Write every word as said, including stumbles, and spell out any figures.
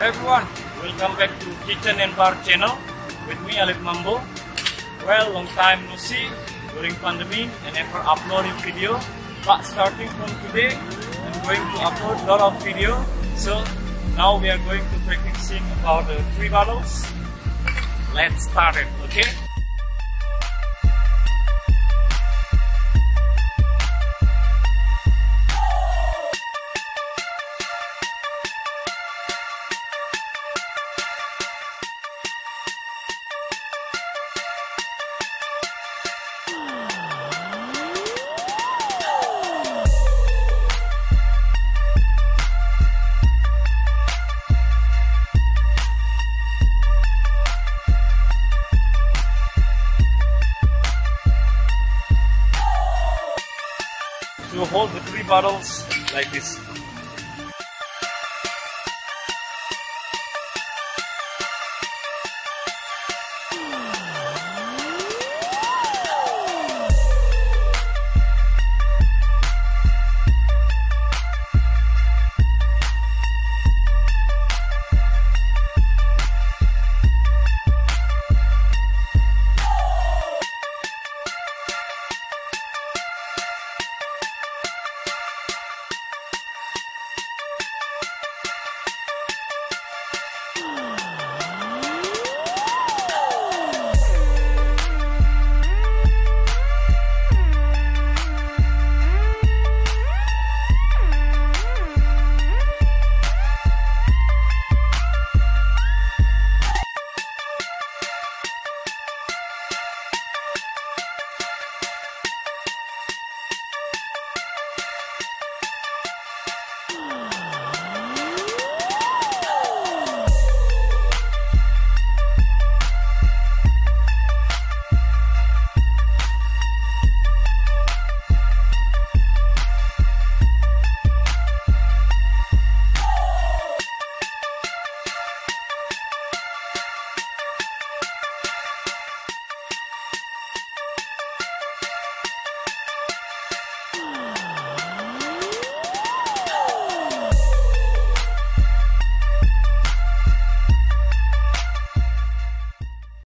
Everyone, welcome back to Kitchen and Bar Channel with me, Alyt Mambo. Well, long time no see. During pandemic, I never uploaded video, but starting from today, I'm going to upload a lot of video. So now we are going to practicing about the three bottles. Let's start it, okay? So hold the three bottles like this.